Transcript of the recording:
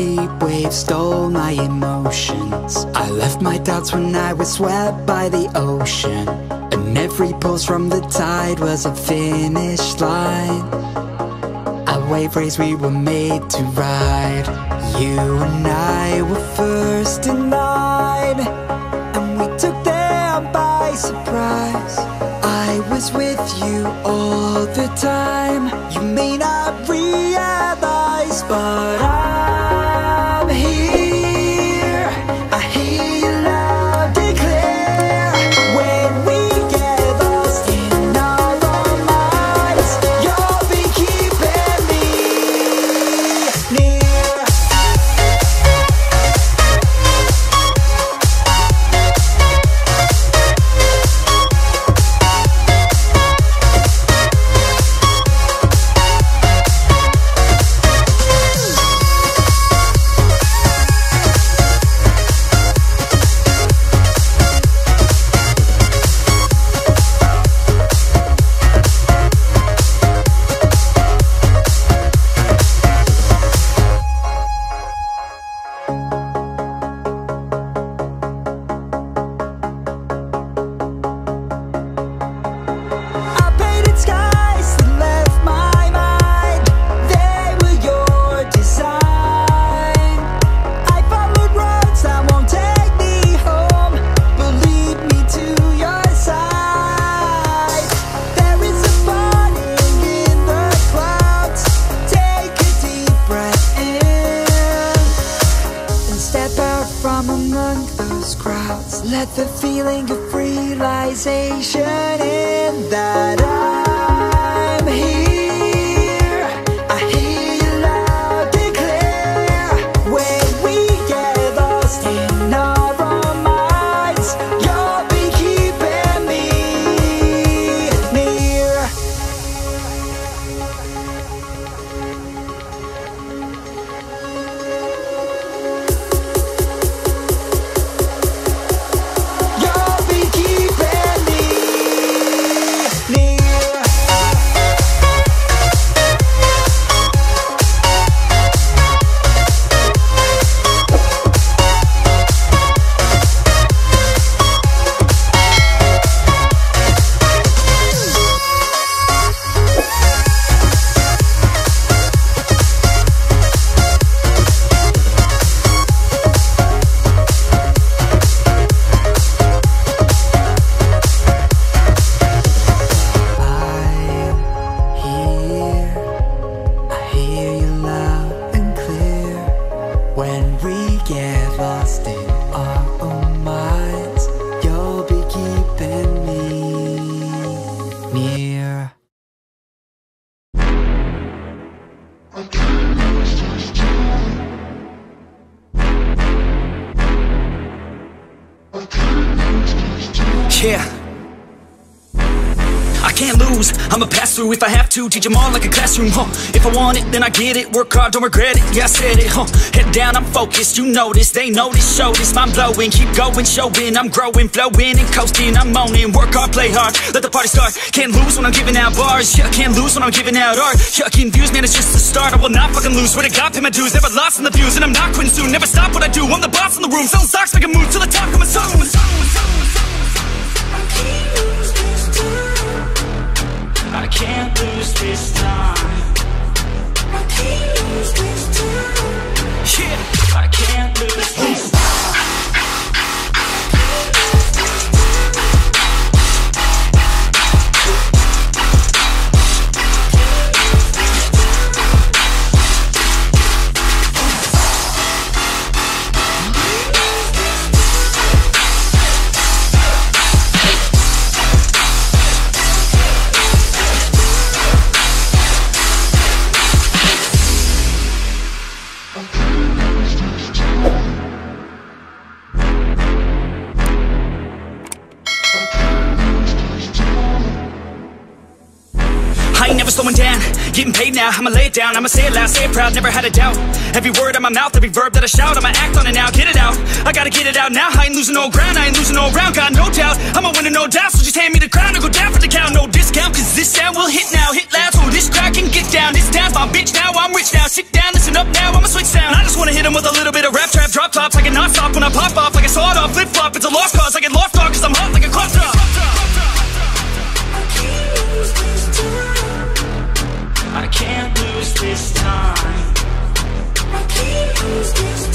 deep waves stole my emotions. I left my doubts when I was swept by the ocean, and every pulse from the tide was a finish line. A wave race we were made to ride. You and I were first in line, and we took them by surprise. I was with you all the time. You may not realize, but I'm here. I hear you loud declare, when we get lost in our own minds, you'll be keeping me near. Crowds, let the feeling of realization in that I'm here. Yeah, I can't lose, I'ma pass through if I have to. Teach them all like a classroom, huh? If I want it, then I get it. Work hard, don't regret it, yeah I said it, huh? Head down, I'm focused, you notice. They notice, show this, mind blowing. Keep going, showing, I'm growing, flowing and coasting, I'm owning. Work hard, play hard, let the party start. Can't lose when I'm giving out bars. Yeah, can't lose when I'm giving out art. Yeah, confused, man, it's just the start. I will not fucking lose, swear to God, pay my dues. Never lost in the views, and I'm not quitting soon. Never stop what I do, I'm the boss in the room. Selling socks, making moves, till the top, I'm a song. I can't lose this time. I can't lose this time. Yeah, I can't lose this time. Getting paid now, I'ma lay it down, I'ma say it loud, say it proud, never had a doubt. Every word out my mouth, every verb that I shout, I'ma act on it now, get it out. I gotta get it out now, I ain't losing no ground, I ain't losing no round, got no doubt. I'm a winner, no doubt, so just hand me the crown and go down for the count. No discount, cause this sound will hit now, hit loud, so this crowd can get down. This town's my bitch now, I'm rich now, sit down, listen up now, I'ma switch sound. I just wanna hit him with a little bit of rap trap, drop tops, I cannot stop when I pop off, like a sawed off, flip flop, it's a lost cause, I get lost on cause I'm hot like a clock top. I can't lose this time. I can't lose this time.